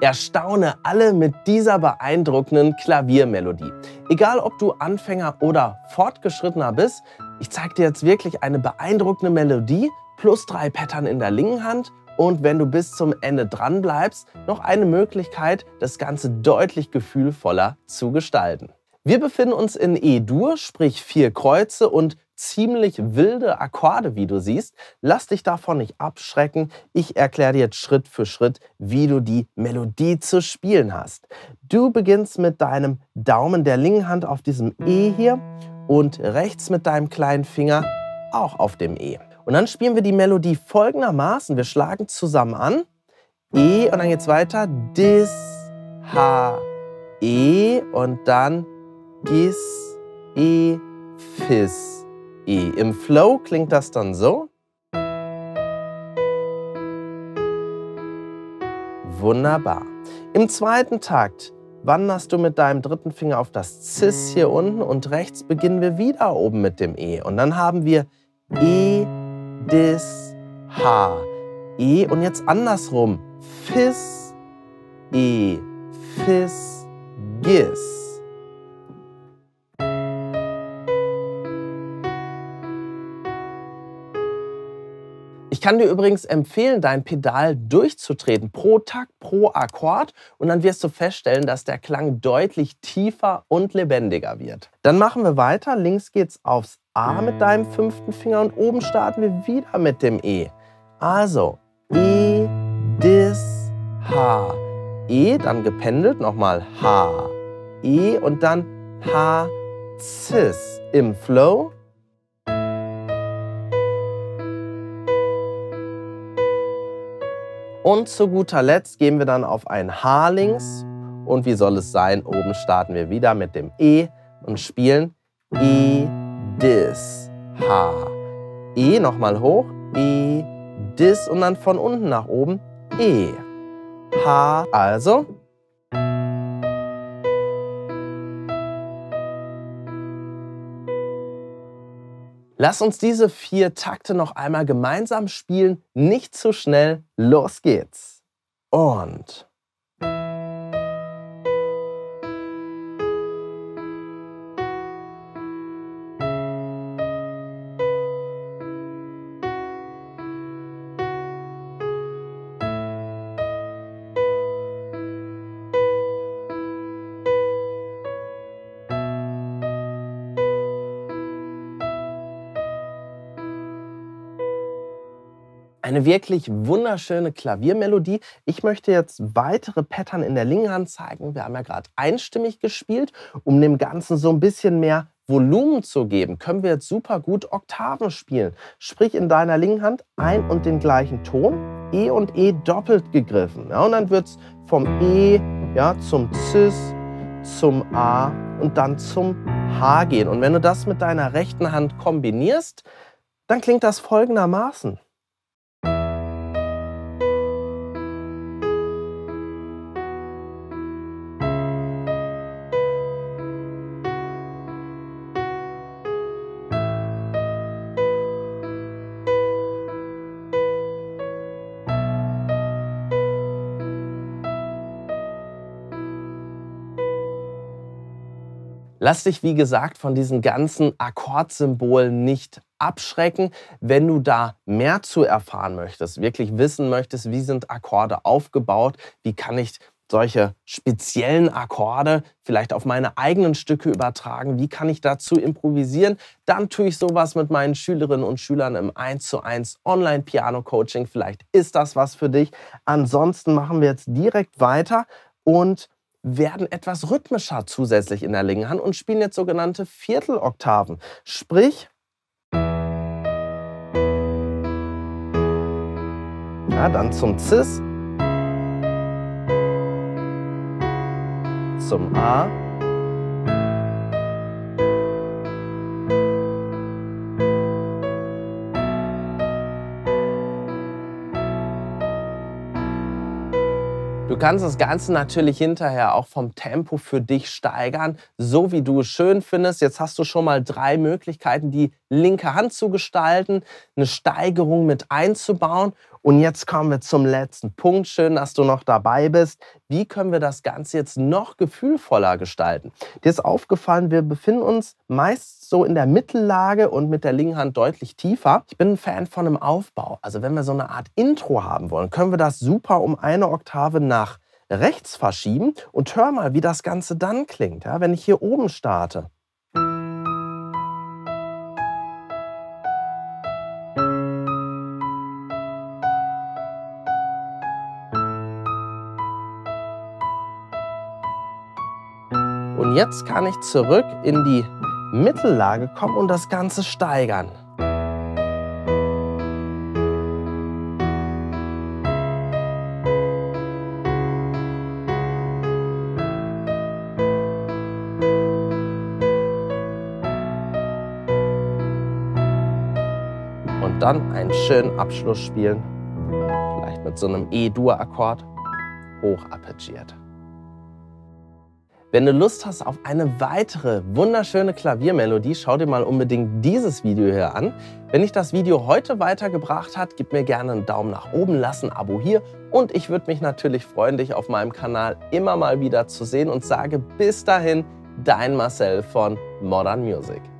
Erstaune alle mit dieser beeindruckenden Klaviermelodie. Egal, ob du Anfänger oder Fortgeschrittener bist, ich zeige dir jetzt wirklich eine beeindruckende Melodie plus 3 Pattern in der linken Hand und wenn du bis zum Ende dran bleibst, noch eine Möglichkeit, das Ganze deutlich gefühlvoller zu gestalten. Wir befinden uns in E-Dur, sprich 4 Kreuze und ziemlich wilde Akkorde, wie du siehst. Lass dich davon nicht abschrecken. Ich erkläre dir jetzt Schritt für Schritt, wie du die Melodie zu spielen hast. Du beginnst mit deinem Daumen der linken Hand auf diesem E hier und rechts mit deinem kleinen Finger auch auf dem E. Und dann spielen wir die Melodie folgendermaßen. Wir schlagen zusammen an. E und dann geht's weiter. Dis, H, E und dann Gis, E, Fis. E. Im Flow klingt das dann so. Wunderbar. Im zweiten Takt wanderst du mit deinem dritten Finger auf das Cis hier unten und rechts beginnen wir wieder oben mit dem E. Und dann haben wir E, Dis, H, E und jetzt andersrum. Fis, E, Fis, Gis. Ich kann dir übrigens empfehlen, dein Pedal durchzutreten, pro Takt, pro Akkord und dann wirst du feststellen, dass der Klang deutlich tiefer und lebendiger wird. Dann machen wir weiter, links geht's aufs A mit deinem 5. Finger und oben starten wir wieder mit dem E. Also E, Dis, H, E, dann gependelt, nochmal H, E und dann H, Cis im Flow. Und zu guter Letzt gehen wir dann auf ein H links und wie soll es sein, oben starten wir wieder mit dem E und spielen E, Dis, H, E, nochmal hoch, E, Dis und dann von unten nach oben E, H, also. Lass uns diese 4 Takte noch einmal gemeinsam spielen, nicht zu schnell, los geht's! Und... Eine wirklich wunderschöne Klaviermelodie. Ich möchte jetzt weitere Pattern in der linken Hand zeigen. Wir haben ja gerade einstimmig gespielt. Um dem Ganzen so ein bisschen mehr Volumen zu geben, können wir jetzt super gut Oktaven spielen. Sprich in deiner linken Hand ein und den gleichen Ton, E und E doppelt gegriffen. Ja, und dann wird es vom E ja, zum Cis, zum A und dann zum H gehen. Und wenn du das mit deiner rechten Hand kombinierst, dann klingt das folgendermaßen. Lass dich, wie gesagt, von diesen ganzen Akkordsymbolen nicht abschrecken. Wenn du da mehr zu erfahren möchtest, wirklich wissen möchtest, wie sind Akkorde aufgebaut, wie kann ich solche speziellen Akkorde vielleicht auf meine eigenen Stücke übertragen, wie kann ich dazu improvisieren, dann tue ich sowas mit meinen Schülerinnen und Schülern im 1:1 Online-Piano-Coaching. Vielleicht ist das was für dich. Ansonsten machen wir jetzt direkt weiter und werden etwas rhythmischer zusätzlich in der linken Hand und spielen jetzt sogenannte Vierteloktaven. Sprich, ja, dann zum Cis, zum A, du kannst das Ganze natürlich hinterher auch vom Tempo für dich steigern, so wie du es schön findest. Jetzt hast du schon mal 3 Möglichkeiten, die linke Hand zu gestalten, eine Steigerung mit einzubauen Und jetzt kommen wir zum letzten Punkt. Schön, dass du noch dabei bist. Wie können wir das Ganze jetzt noch gefühlvoller gestalten? Dir ist aufgefallen, wir befinden uns meist so in der Mittellage und mit der linken Hand deutlich tiefer. Ich bin ein Fan von einem Aufbau. Also wenn wir so eine Art Intro haben wollen, können wir das super um eine Oktave nach rechts verschieben. Und hör mal, wie das Ganze dann klingt, ja, wenn ich hier oben starte. Und jetzt kann ich zurück in die Mittellage kommen und das Ganze steigern. Und dann einen schönen Abschluss spielen, vielleicht mit so einem E-Dur-Akkord, hoch arpeggiert. Wenn du Lust hast auf eine weitere wunderschöne Klaviermelodie, schau dir mal unbedingt dieses Video hier an. Wenn dich das Video heute weitergebracht hat, gib mir gerne einen Daumen nach oben, lass ein Abo hier und ich würde mich natürlich freuen, dich auf meinem Kanal immer mal wieder zu sehen und sage bis dahin, dein Marcel von Modern Music.